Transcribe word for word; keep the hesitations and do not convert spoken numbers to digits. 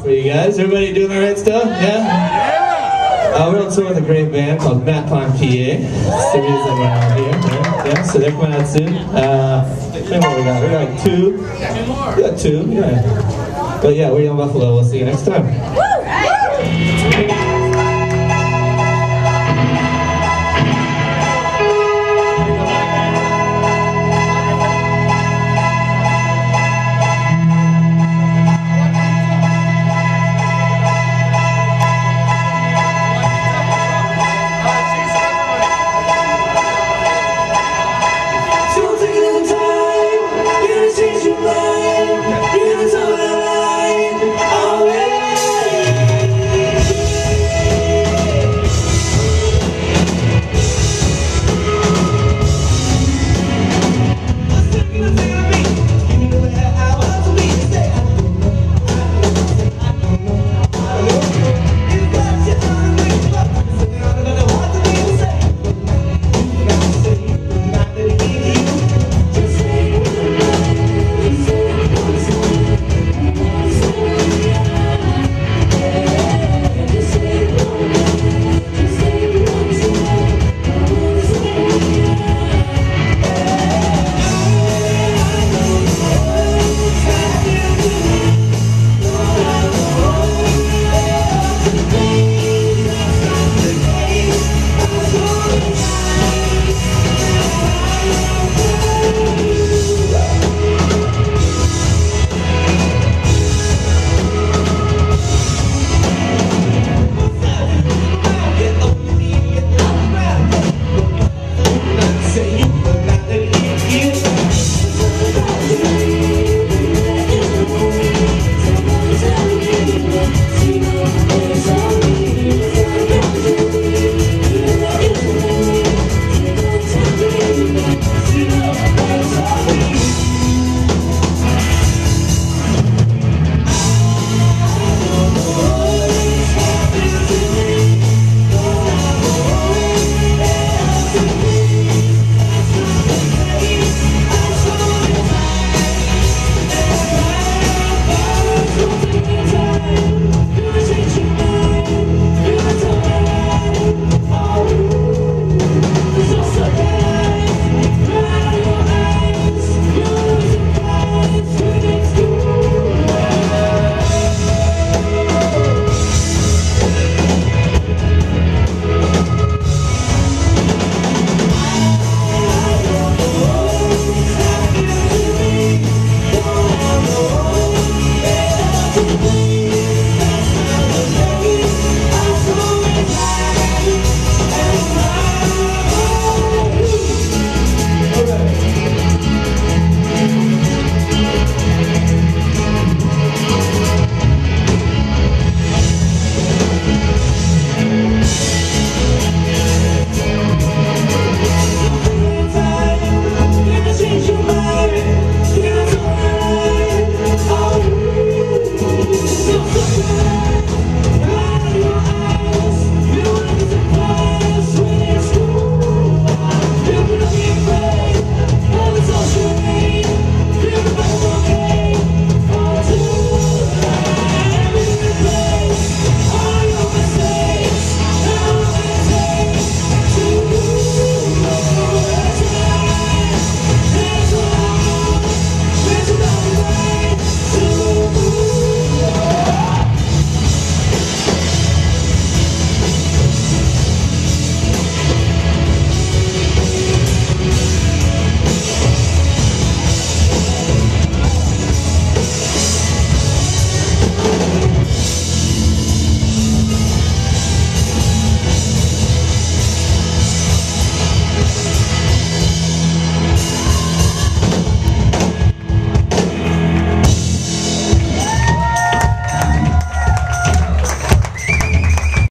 going for you guys. Everybody doing the right stuff? Yeah? Uh, we're on tour with a great band called Matt Pond P A. It's the reason we're out here. Right? Yeah, so they're coming out soon. Uh, we got? We got two. We got two. Yeah. But yeah, we're Young Buffalo. We'll see you next time.